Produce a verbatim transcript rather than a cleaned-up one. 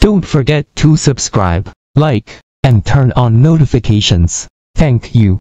Don't forget to subscribe, like, and turn on notifications. Thank you.